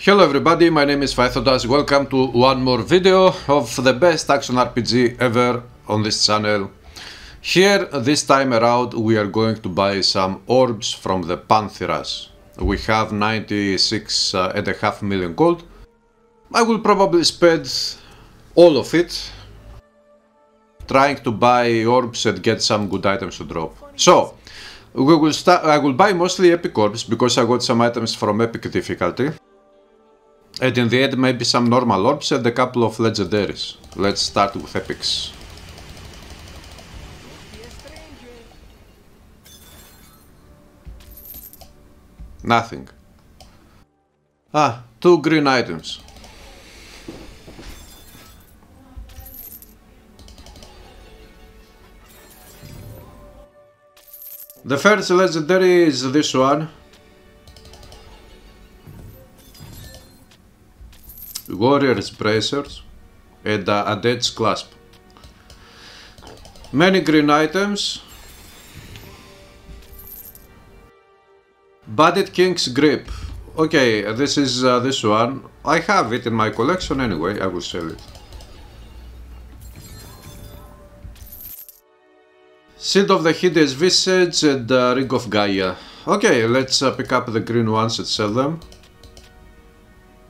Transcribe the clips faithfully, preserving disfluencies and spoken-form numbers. Hello everybody, my name is Fyathodas. Welcome to one more video of the best action R P G ever on this channel. Here, this time around, we are going to buy some orbs from the pantheras. We have ninety-six and a half million gold. I will probably spend all of it trying to buy orbs and get some good items to drop. So, we will start. I will buy mostly epic orbs because I got some items from epic difficulty. And in the end, maybe some normal orbs and a couple of legendaries. Let's start with epics. Nothing. Ah, two green items. The first legendary is this one. Warrior's bracers and uh, a Dead's Clasp. Many green items. Bandit King's Grip. Okay, this is uh, this one. I have it in my collection anyway, I will sell it. Seed of the Hideous Visage and uh, Ring of Gaia. Okay, let's uh, pick up the green ones and sell them.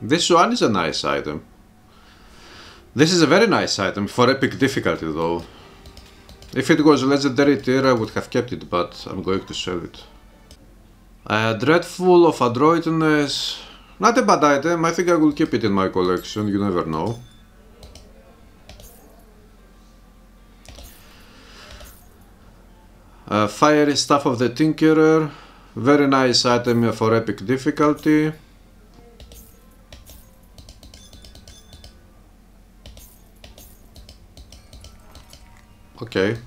This one is a nice item. This is a very nice item for epic difficulty though. If it was legendary tier I would have kept it, but I'm going to sell it. Uh, Dreadful of Adroitness. Not a bad item, I think I will keep it in my collection, you never know. Uh, Fiery Staff of the Tinkerer. Very nice item for epic difficulty. Okay,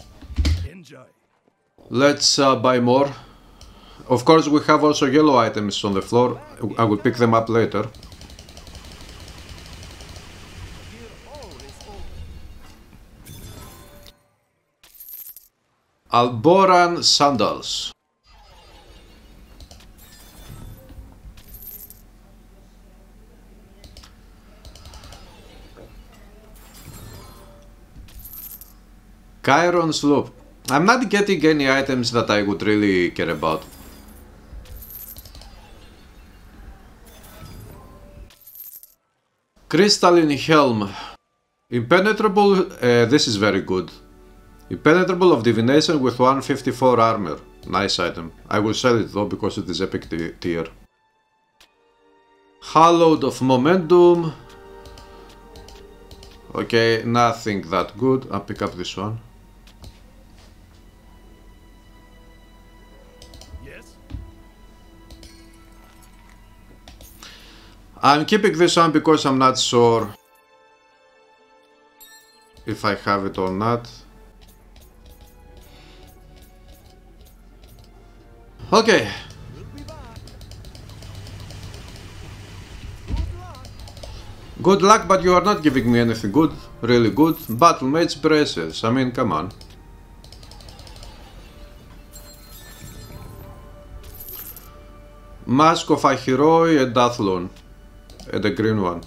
enjoy. Let's uh, buy more. Of course we have also yellow items on the floor, I will pick them up later. Alboran sandals. Chiron's Loop. I'm not getting any items that I would really care about. Crystalline Helm. Impenetrable, uh, this is very good. Impenetrable of Divination with one fifty-four armor. Nice item. I will sell it though because it is epic tier. Hallowed of Momentum. Okay, nothing that good. I'll pick up this one. I'm keeping this one because I'm not sure if I have it or not. Okay. Good luck, but you are not giving me anything good, really good. Battlemates braces, I mean, come on. Mask of a hero and Athlon. And the green one.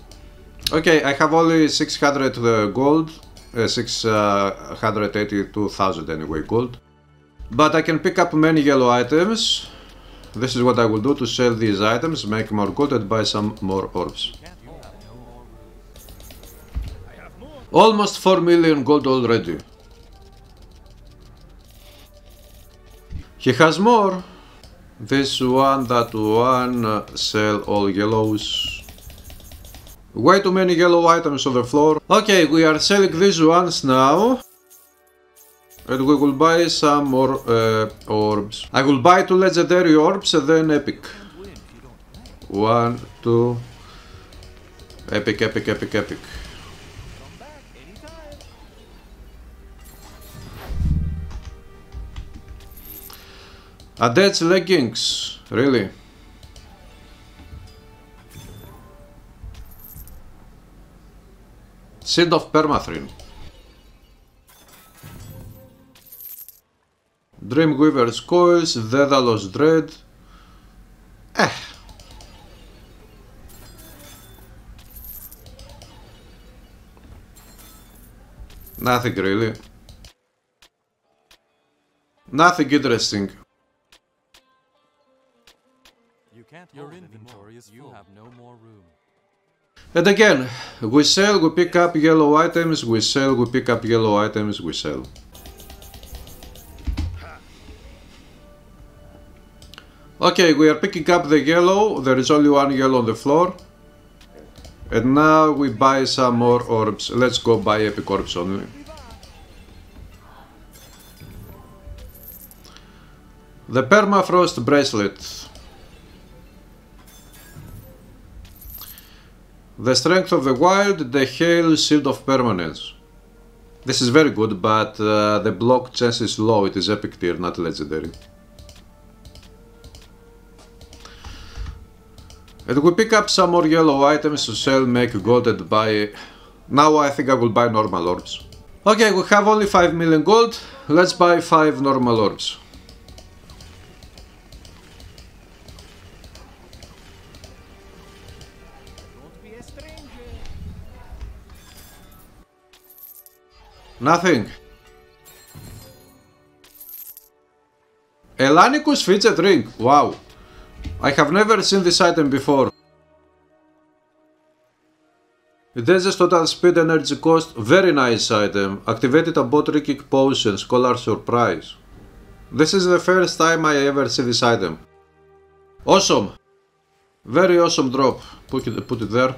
Okay, I have only six hundred uh, gold, uh, six hundred eighty-two thousand anyway gold. But I can pick up many yellow items. This is what I will do to sell these items, make more gold and buy some more orbs. Almost four million gold already. He has more. This one, that one, uh, sell all yellows. Way too many yellow items on the floor. Okay, we are selling these ones now. And we will buy some more uh, orbs. I will buy two legendary orbs and then epic. One, two. Epic, epic, epic, epic. A Dead's leggings, really. Seed of Permathrin. Dreamweaver's Coils, Dethalos Dread. Eh. Nothing really. Nothing interesting. You can't Your inventory is you have no more room. And again, we sell, we pick up yellow items, we sell, we pick up yellow items, we sell. Okay, we are picking up the yellow, there is only one yellow on the floor. And now we buy some more orbs, let's go buy epic orbs only. The Permafrost bracelet. The Strength of the Wild, the Hail Shield of Permanence. This is very good, but uh, the block chance is low, it is epic tier, not legendary. And we pick up some more yellow items to sell, make gold and buy... Now I think I will buy normal orbs. Okay, we have only five million gold, let's buy five normal orbs. Nothing. Elanicus Fidget Ring, wow. I have never seen this item before. It raises total speed energy cost, very nice item. Activated a Bottery Kick Potion, Scholar Surprise. This is the first time I ever see this item. Awesome. Very awesome drop. Put it, put it there.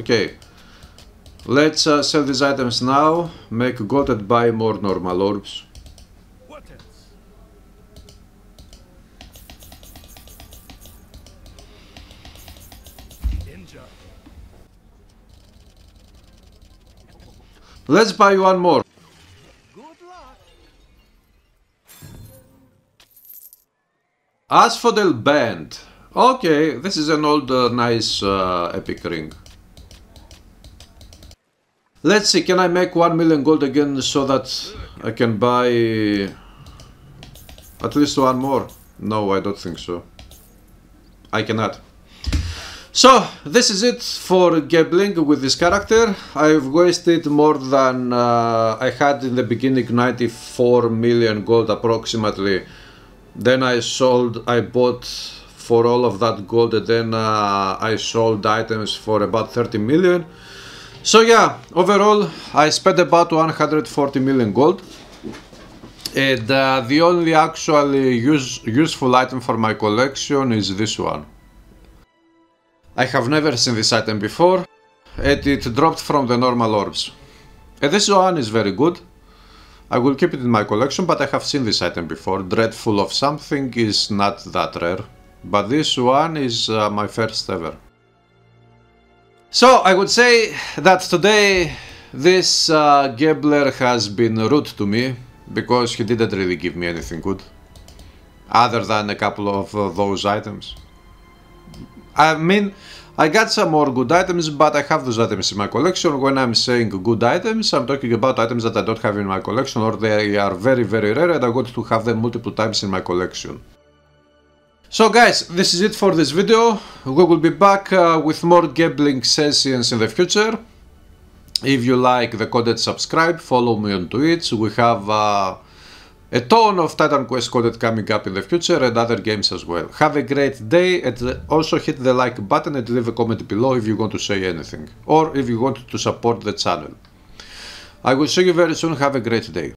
Okay. Let's uh, sell these items now, make gold and buy more normal orbs. Let's buy one more. Good luck. Asphodel Band. Okay, this is an old uh, nice uh, epic ring. Let's see, can I make one million gold again so that I can buy at least one more? No, I don't think so. I cannot. So, this is it for gambling with this character. I've wasted more than uh, I had in the beginning, ninety-four million gold approximately. Then I sold, I bought for all of that gold, and then uh, I sold items for about thirty million. So yeah, overall I spent about one hundred forty million gold. And uh, the only actually use, useful item for my collection is this one. I have never seen this item before, and it dropped from the normal orbs. And this one is very good. I will keep it in my collection, but I have seen this item before. Dreadful of something is not that rare, but this one is uh, my first ever. So I would say that today this uh, gambler has been rude to me, because he didn't really give me anything good, other than a couple of uh, those items. I mean, I got some more good items, but I have those items in my collection. When I'm saying good items, I'm talking about items that I don't have in my collection, or they are very, very rare, and I want to have them multiple times in my collection. So guys, this is it for this video. We will be back uh, with more gambling sessions in the future. If you like the content, subscribe, follow me on Twitch. We have... Uh, A ton of Titan Quest content coming up in the future, and other games as well. Have a great day, and also hit the like button and leave a comment below if you want to say anything, or if you want to support the channel. I will see you very soon, have a great day.